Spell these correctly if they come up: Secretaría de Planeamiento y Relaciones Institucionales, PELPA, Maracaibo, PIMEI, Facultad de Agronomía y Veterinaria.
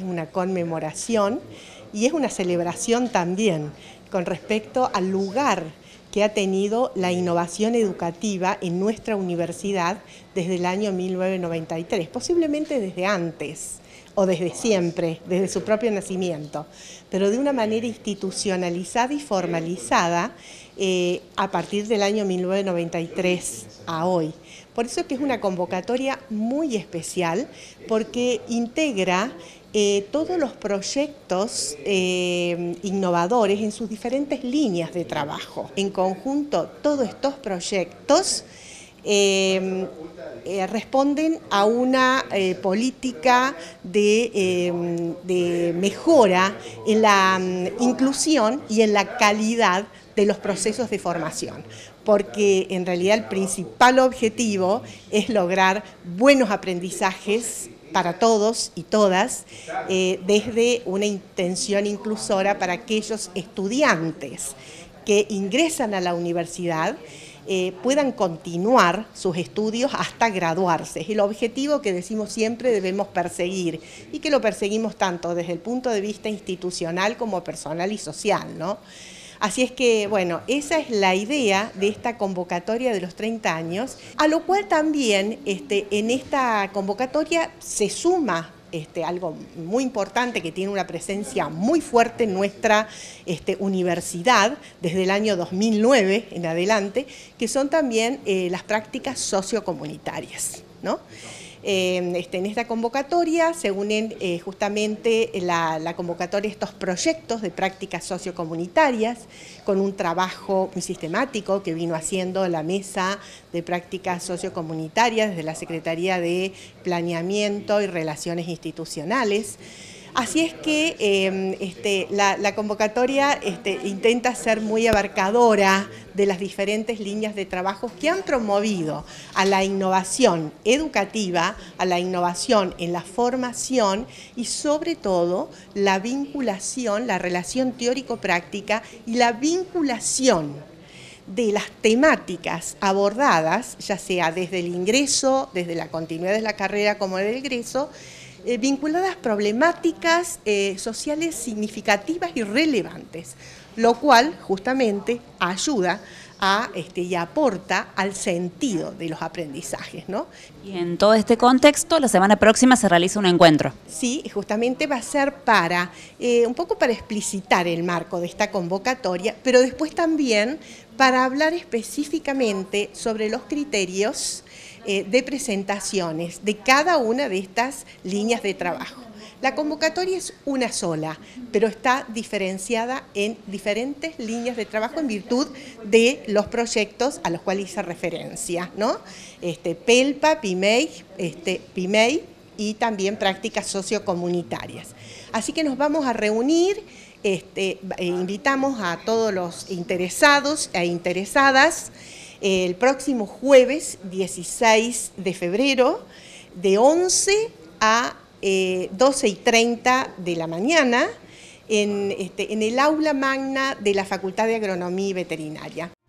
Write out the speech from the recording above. es una conmemoración y es una celebración también con respecto al lugar que ha tenido la innovación educativa en nuestra universidad desde el año 1993, posiblemente desde antes o desde siempre, desde su propio nacimiento, pero de una manera institucionalizada y formalizada a partir del año 1993 a hoy. Por eso es que es una convocatoria muy especial, porque integra todos los proyectos innovadores en sus diferentes líneas de trabajo. En conjunto, todos estos proyectos responden a una política de mejora en la inclusión y en la calidad de los procesos de formación, porque en realidad el principal objetivo es lograr buenos aprendizajes para todos y todas, desde una intención inclusora para aquellos estudiantes que ingresan a la universidad puedan continuar sus estudios hasta graduarse. Es el objetivo que decimos siempre debemos perseguir y que lo perseguimos tanto desde el punto de vista institucional como personal y social, ¿no? Así es que, bueno, esa es la idea de esta convocatoria de los 30 años, a lo cual también en esta convocatoria se suma algo muy importante que tiene una presencia muy fuerte en nuestra universidad desde el año 2009 en adelante, que son también las prácticas sociocomunitarias, ¿no? En esta convocatoria se unen justamente la convocatoria de estos proyectos de prácticas sociocomunitarias con un trabajo muy sistemático que vino haciendo la Mesa de Prácticas Sociocomunitarias desde la Secretaría de Planeamiento y Relaciones Institucionales. Así es que la convocatoria intenta ser muy abarcadora de las diferentes líneas de trabajo que han promovido a la innovación educativa, a la innovación en la formación y sobre todo la vinculación, la relación teórico-práctica y la vinculación de las temáticas abordadas, ya sea desde el ingreso, desde la continuidad de la carrera como del egreso, vinculadas problemáticas sociales significativas y relevantes, lo cual justamente ayuda a, y aporta al sentido de los aprendizajes, ¿no? Y en todo este contexto, la semana próxima se realiza un encuentro. Sí, justamente va a ser para, un poco para explicitar el marco de esta convocatoria, pero después también para hablar específicamente sobre los criterios de presentaciones de cada una de estas líneas de trabajo. La convocatoria es una sola, pero está diferenciada en diferentes líneas de trabajo en virtud de los proyectos a los cuales hice referencia, ¿no? PELPA, PIMEI, PIMEI y también prácticas sociocomunitarias. Así que nos vamos a reunir, invitamos a todos los interesados e interesadas el próximo jueves 16 de febrero de 11 a 12:30 de la mañana en el aula magna de la Facultad de Agronomía y Veterinaria.